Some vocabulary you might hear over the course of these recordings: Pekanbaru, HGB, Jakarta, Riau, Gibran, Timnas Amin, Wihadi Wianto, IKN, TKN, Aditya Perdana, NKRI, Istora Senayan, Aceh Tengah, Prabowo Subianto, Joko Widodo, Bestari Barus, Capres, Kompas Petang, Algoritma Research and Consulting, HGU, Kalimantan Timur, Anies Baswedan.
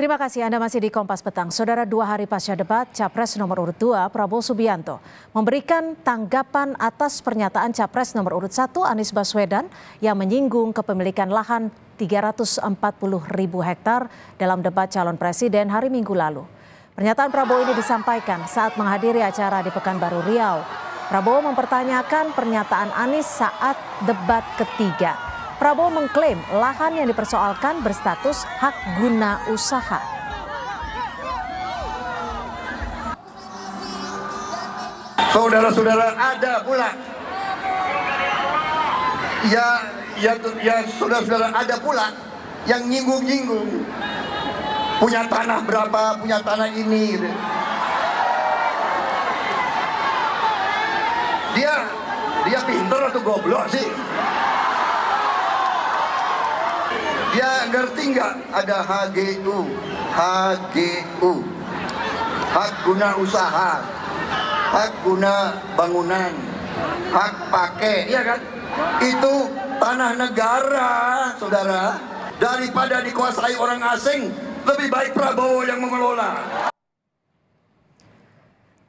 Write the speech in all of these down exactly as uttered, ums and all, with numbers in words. Terima kasih Anda masih di Kompas Petang. Saudara, dua hari pasca debat, Capres nomor urut dua Prabowo Subianto memberikan tanggapan atas pernyataan Capres nomor urut satu Anies Baswedan yang menyinggung kepemilikan lahan tiga ratus empat puluh ribu hektar dalam debat calon presiden hari Minggu lalu. Pernyataan Prabowo ini disampaikan saat menghadiri acara di Pekanbaru, Riau. Prabowo mempertanyakan pernyataan Anies saat debat ketiga. Prabowo mengklaim lahan yang dipersoalkan berstatus hak guna usaha. Saudara-saudara, ada pula ya, ya, ya saudara-saudara ada pula yang nyinggung-nyinggung punya tanah berapa, punya tanah ini. Dia, dia pintar atau goblok sih? Dia ngerti nggak ada H G U, H G U, hak guna usaha, hak guna bangunan, hak pakai, ya kan? Itu tanah negara, saudara. Daripada dikuasai orang asing, lebih baik Prabowo yang mengelola.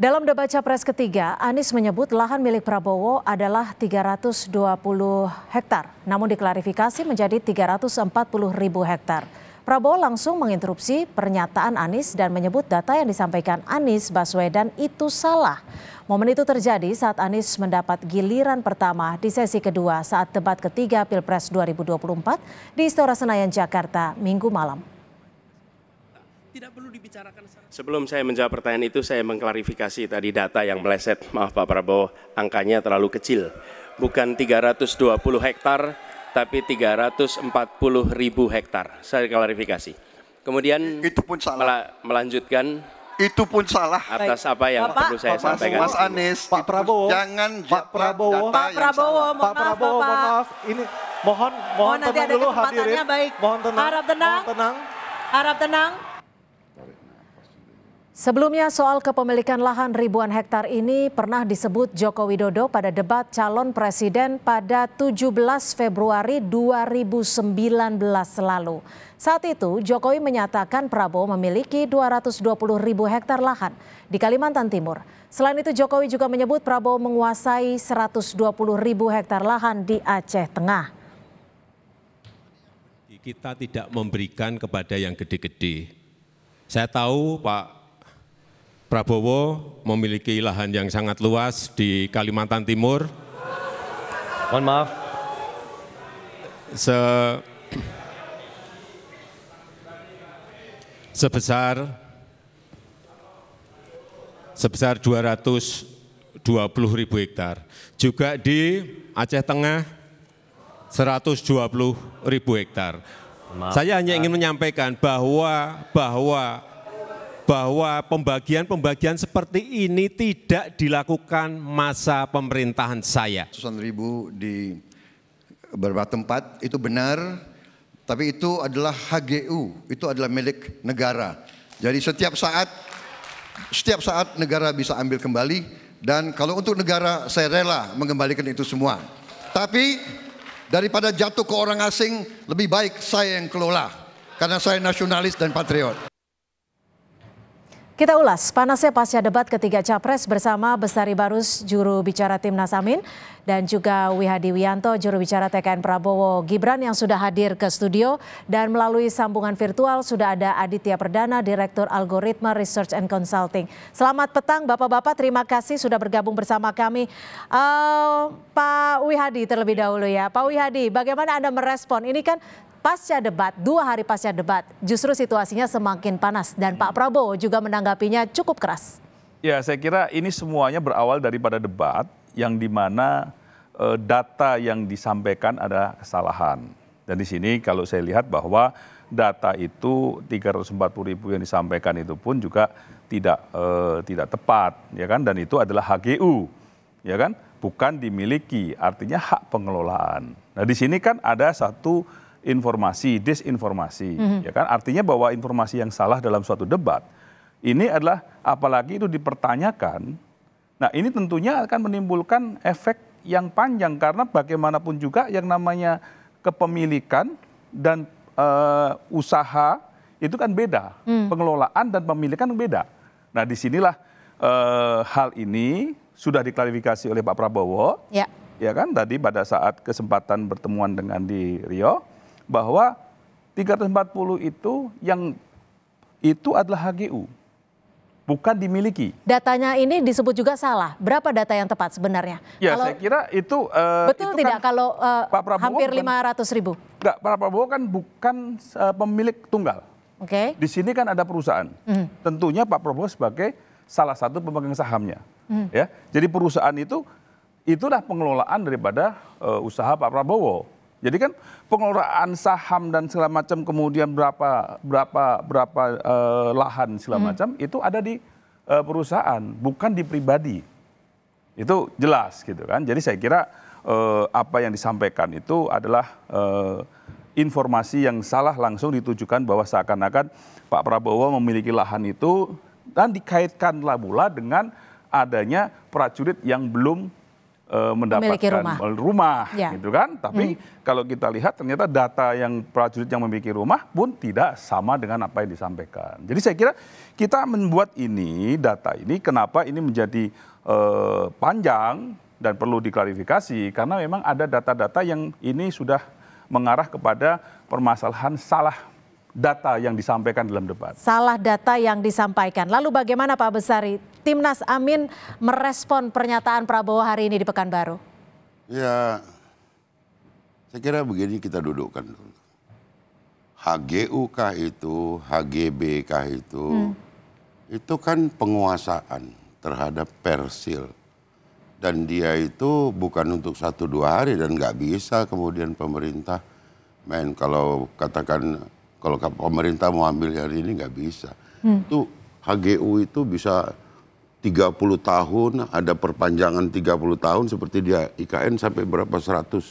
Dalam debat Capres ketiga, Anies menyebut lahan milik Prabowo adalah tiga ratus dua puluh hektar, namun diklarifikasi menjadi tiga ratus empat puluh ribu hektar. Prabowo langsung menginterupsi pernyataan Anies dan menyebut data yang disampaikan Anies Baswedan itu salah. Momen itu terjadi saat Anies mendapat giliran pertama di sesi kedua saat debat ketiga Pilpres dua ribu dua puluh empat di Istora Senayan, Jakarta, Minggu malam. Tidak perlu dibicarakan. Sebelum saya menjawab pertanyaan itu, saya mengklarifikasi tadi data yang meleset. Maaf Pak Prabowo, angkanya terlalu kecil. Bukan tiga ratus dua puluh hektar, tapi tiga ratus empat puluh ribu hektar. Saya klarifikasi. Kemudian itu pun salah. Melanjutkan. Itu pun salah. Atas apa yang Bapak, perlu saya Bapak, sampaikan. Mas Anies, Pak Prabowo, jangan Pak Prabowo, Pak Prabowo, mohon Pak Prabowo, maaf, mohon maaf. Ini mohon, mohon oh, tenang dulu hadirin. Baik. Mohon tenang. Harap tenang. Mohon tenang. Harap tenang. Sebelumnya soal kepemilikan lahan ribuan hektar ini pernah disebut Joko Widodo pada debat calon presiden pada tujuh belas Februari dua ribu sembilan belas lalu. Saat itu Jokowi menyatakan Prabowo memiliki dua ratus dua puluh ribu hektar lahan di Kalimantan Timur. Selain itu Jokowi juga menyebut Prabowo menguasai seratus dua puluh ribu hektar lahan di Aceh Tengah. Kita tidak memberikan kepada yang gede-gede. Saya tahu Pak Prabowo memiliki lahan yang sangat luas di Kalimantan Timur. Mohon maaf. Se sebesar sebesar dua ratus dua puluh ribu hektar. Juga di Aceh Tengah seratus dua puluh ribu hektar. Saya hanya ingin menyampaikan bahwa bahwa bahwa pembagian-pembagian seperti ini tidak dilakukan masa pemerintahan saya. Ratusan ribu di beberapa tempat itu benar, tapi itu adalah H G U, itu adalah milik negara. Jadi setiap saat, setiap saat negara bisa ambil kembali, dan kalau untuk negara saya rela mengembalikan itu semua. Tapi daripada jatuh ke orang asing, lebih baik saya yang kelola, karena saya nasionalis dan patriot. Kita ulas panasnya pasca debat ketiga Capres bersama Bestari Barus, juru bicara Timnas Amin, dan juga Wihadi Wianto, juru bicara T K N Prabowo Gibran yang sudah hadir ke studio. Dan melalui sambungan virtual sudah ada Aditya Perdana, Direktur Algoritma Research and Consulting. Selamat petang Bapak-Bapak, terima kasih sudah bergabung bersama kami. Uh, Pak Wihadi terlebih dahulu ya. Pak Wihadi, bagaimana Anda merespon? Ini kan pasca debat, dua hari pasca debat, justru situasinya semakin panas dan Pak Prabowo juga menanggapinya cukup keras. Ya, saya kira ini semuanya berawal daripada debat yang dimana e, data yang disampaikan ada kesalahan. Dan di sini kalau saya lihat bahwa data itu tiga ratus empat puluh ribu yang disampaikan itu pun juga tidak e, tidak tepat, ya kan? Dan itu adalah H G U, ya kan? Bukan dimiliki, artinya hak pengelolaan. Nah, di sini kan ada satu informasi, disinformasi, mm-hmm. ya kan? Artinya bahwa informasi yang salah dalam suatu debat ini adalah apalagi itu dipertanyakan. Nah, ini tentunya akan menimbulkan efek yang panjang karena bagaimanapun juga yang namanya kepemilikan dan e, usaha itu kan beda. Hmm. Pengelolaan dan pemilikan beda. Nah, disinilah eh, hal ini sudah diklarifikasi oleh Pak Prabowo. Ya. Ya kan, tadi pada saat kesempatan pertemuan dengan di Riau, bahwa tiga ratus empat puluh itu yang itu adalah H G U. Bukan dimiliki. Datanya ini disebut juga salah. Berapa data yang tepat sebenarnya? Ya, kalau, saya kira itu... Uh, betul itu tidak kan, kalau uh, Pak Prabowo hampir lima ratus ribu? Enggak, Pak Prabowo kan bukan uh, pemilik tunggal. Oke. Okay. Di sini kan ada perusahaan. Mm. Tentunya Pak Prabowo sebagai salah satu pemegang sahamnya. Mm. Ya, jadi perusahaan itu, itulah pengelolaan daripada uh, usaha Pak Prabowo. Jadi kan pengelolaan saham dan segala macam, kemudian berapa berapa berapa eh, lahan segala hmm. macam itu ada di eh, perusahaan, bukan di pribadi. Itu jelas gitu kan. Jadi saya kira eh, apa yang disampaikan itu adalah eh, informasi yang salah, langsung ditujukan bahwa seakan-akan Pak Prabowo memiliki lahan itu, dan dikaitkanlah pula dengan adanya prajurit yang belum mendapatkan rumah, rumah ya. Gitu kan. Tapi hmm. kalau kita lihat ternyata data yang prajurit yang memiliki rumah pun tidak sama dengan apa yang disampaikan. Jadi saya kira kita membuat ini, data ini, kenapa ini menjadi uh, panjang dan perlu diklarifikasi, karena memang ada data-data yang ini sudah mengarah kepada permasalahan salah data yang disampaikan dalam debat. Salah data yang disampaikan. Lalu bagaimana Pak Bestari, Timnas Amin merespon pernyataan Prabowo hari ini di Pekanbaru? Ya, saya kira begini, kita dudukkan dulu. H G U K itu, H G B K itu, hmm. itu kan penguasaan terhadap Persil. Dan dia itu bukan untuk satu dua hari, dan nggak bisa kemudian pemerintah main, kalau katakan... Kalau pemerintah mau ambil hari ini nggak bisa. Hmm. Itu H G U itu bisa tiga puluh tahun, ada perpanjangan tiga puluh tahun, seperti dia I K N sampai berapa seratus,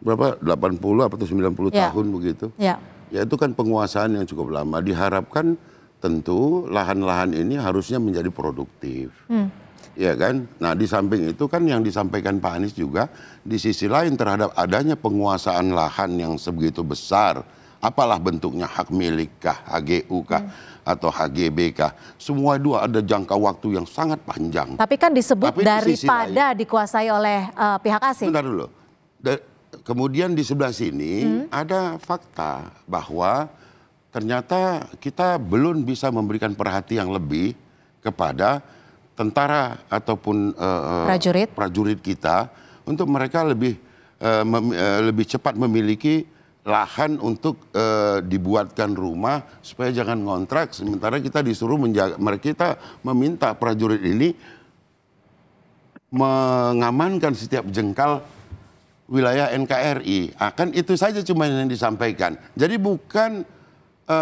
berapa delapan puluh atau sembilan puluh yeah. tahun begitu. Yeah. Ya itu kan penguasaan yang cukup lama. Diharapkan tentu lahan-lahan ini harusnya menjadi produktif. Hmm. Ya kan? Nah, di samping itu kan yang disampaikan Pak Anies juga di sisi lain terhadap adanya penguasaan lahan yang sebegitu besar. Apalah bentuknya, hak milik kah, H G U kah, hmm. atau H G B kah. Semua dua ada jangka waktu yang sangat panjang. Tapi kan disebut Tapi daripada di dikuasai oleh uh, pihak asing. Bentar dulu. Da kemudian di sebelah sini hmm. ada fakta bahwa ternyata kita belum bisa memberikan perhatian yang lebih kepada tentara ataupun uh, prajurit. prajurit kita untuk mereka lebih, uh, mem uh, lebih cepat memiliki lahan untuk e, dibuatkan rumah supaya jangan ngontrak, sementara kita disuruh menjaga, kita meminta prajurit ini mengamankan setiap jengkal wilayah N K R I. Akan itu saja cuma yang disampaikan. Jadi bukan e,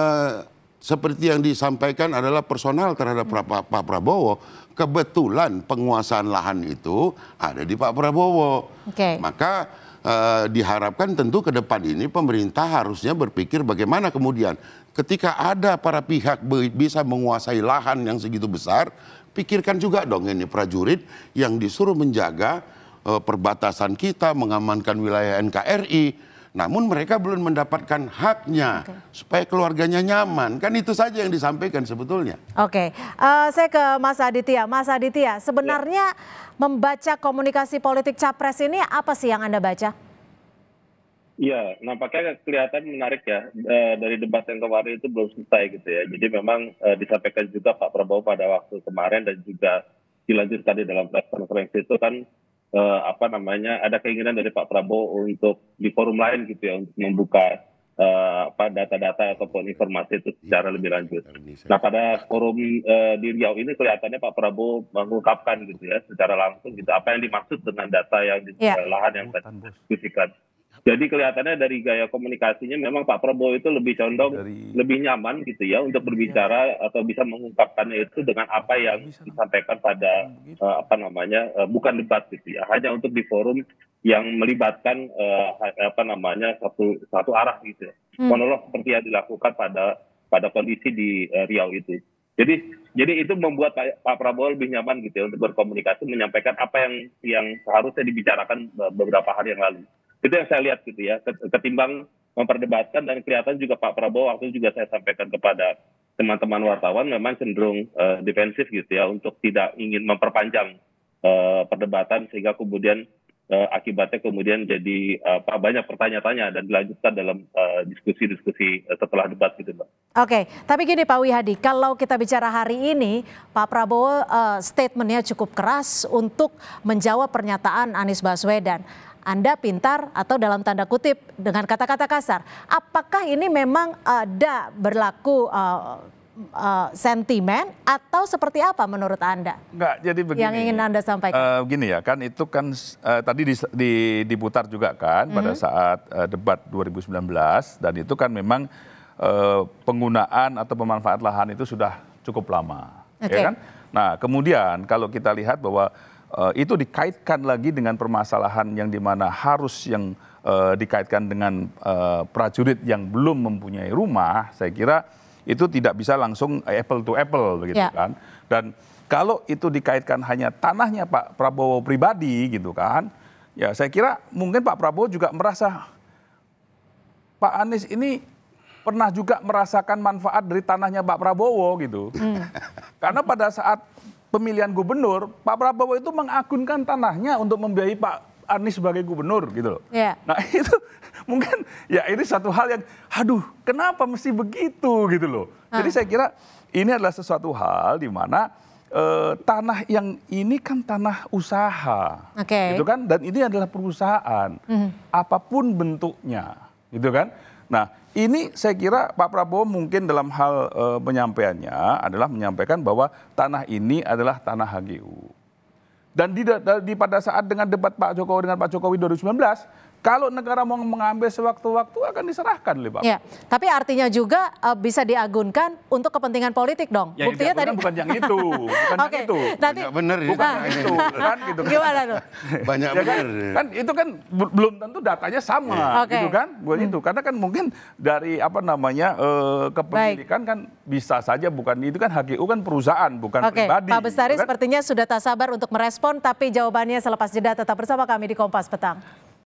seperti yang disampaikan adalah personal terhadap hmm. Pak Prabowo. Kebetulan penguasaan lahan itu ada di Pak Prabowo. Okay. Maka Uh, diharapkan tentu ke depan ini pemerintah harusnya berpikir bagaimana kemudian ketika ada para pihak bisa menguasai lahan yang segitu besar, pikirkan juga dong ini prajurit yang disuruh menjaga uh, perbatasan kita, mengamankan wilayah N K R I, namun mereka belum mendapatkan haknya. Okay. Supaya keluarganya nyaman, kan itu saja yang disampaikan sebetulnya. Oke, okay. uh, saya ke Mas Aditya. Mas Aditya, sebenarnya ya. Membaca komunikasi politik Capres ini apa sih yang Anda baca? Iya, nampaknya kelihatan menarik ya. E, dari debat yang kemarin itu belum selesai gitu ya. Jadi memang e, disampaikan juga Pak Prabowo pada waktu kemarin, dan juga dilanjutkan di dalam press conference itu kan e, apa namanya, ada keinginan dari Pak Prabowo untuk di forum lain gitu ya, untuk membuka e, apa data-data ataupun informasi itu secara lebih lanjut. Nah, pada forum e, di Riau ini kelihatannya Pak Prabowo mengungkapkan gitu ya secara langsung gitu apa yang dimaksud dengan data yang di yeah. lahan yang tadi diskusikan. Jadi kelihatannya dari gaya komunikasinya memang Pak Prabowo itu lebih condong, dari... lebih nyaman gitu ya untuk berbicara atau bisa mengungkapkannya itu dengan apa yang disampaikan pada uh, apa namanya uh, bukan debat gitu ya, hanya untuk di forum yang melibatkan uh, apa namanya satu satu arah gitu ya. Hmm. Monolog seperti yang dilakukan pada pada kondisi di uh, Riau itu. Jadi jadi itu membuat Pak, Pak Prabowo lebih nyaman gitu ya untuk berkomunikasi, menyampaikan apa yang yang seharusnya dibicarakan beberapa hari yang lalu. Itu yang saya lihat gitu ya, ketimbang memperdebatkan, dan kelihatan juga Pak Prabowo waktu juga saya sampaikan kepada teman-teman wartawan memang cenderung uh, defensif gitu ya, untuk tidak ingin memperpanjang uh, perdebatan sehingga kemudian uh, akibatnya kemudian jadi apa uh, banyak pertanyaan-tanya dan dilanjutkan dalam diskusi-diskusi uh, uh, setelah debat gitu, Mbak. Oke, tapi gini Pak Wihadi, kalau kita bicara hari ini Pak Prabowo uh, statementnya cukup keras untuk menjawab pernyataan Anies Baswedan. Anda pintar, atau dalam tanda kutip dengan kata-kata kasar. Apakah ini memang ada berlaku uh, uh, sentimen atau seperti apa menurut Anda? Enggak, jadi begini. Yang ingin Anda sampaikan. Uh, begini ya, kan itu kan uh, tadi di, di, diputar juga kan mm-hmm. pada saat uh, debat dua ribu sembilan belas, dan itu kan memang uh, penggunaan atau pemanfaat lahan itu sudah cukup lama. Okay. Ya kan? Nah, kemudian kalau kita lihat bahwa Uh, itu dikaitkan lagi dengan permasalahan yang dimana harus yang uh, dikaitkan dengan uh, prajurit yang belum mempunyai rumah, saya kira itu tidak bisa langsung apple to apple begitu yeah. kan. Dan kalau itu dikaitkan hanya tanahnya Pak Prabowo pribadi gitu kan, ya saya kira mungkin Pak Prabowo juga merasa Pak Anies ini pernah juga merasakan manfaat dari tanahnya Pak Prabowo gitu. Mm. Karena pada saat pemilihan gubernur, Pak Prabowo itu mengagunkan tanahnya untuk membiayai Pak Anies sebagai gubernur gitu loh. Yeah. Nah itu mungkin ya ini satu hal yang, aduh kenapa mesti begitu gitu loh. Ah. Jadi saya kira ini adalah sesuatu hal di mana eh, tanah yang ini kan tanah usaha, okay. gitu kan. Dan ini adalah perusahaan, mm-hmm. apapun bentuknya, gitu kan. Nah ini saya kira Pak Prabowo mungkin dalam hal e, penyampaiannya adalah menyampaikan bahwa tanah ini adalah tanah H G U. Dan di, di pada saat dengan debat Pak Jokowi dengan Pak Jokowi dua ribu sembilan belas, kalau negara mau mengambil sewaktu-waktu akan diserahkan oleh Pak. Ya, tapi artinya juga e, bisa diagunkan untuk kepentingan politik dong. Ya, buktinya tadi bukan yang itu, bukan okay. yang itu. Nanti, banyak bener ya. Bukan nah, itu, kan gitu. Gimana tuh? Banyak ya, kan, bener. Kan itu kan belum tentu datanya sama, yeah. okay. gitu kan? Bukan hmm. itu, karena kan mungkin dari apa namanya e, kepemilikan kan bisa saja bukan itu kan H G U kan perusahaan bukan okay. pribadi. Pak Bestari kan? Sepertinya sudah tak sabar untuk merespon. Tapi jawabannya selepas jeda, tetap bersama kami di Kompas Petang.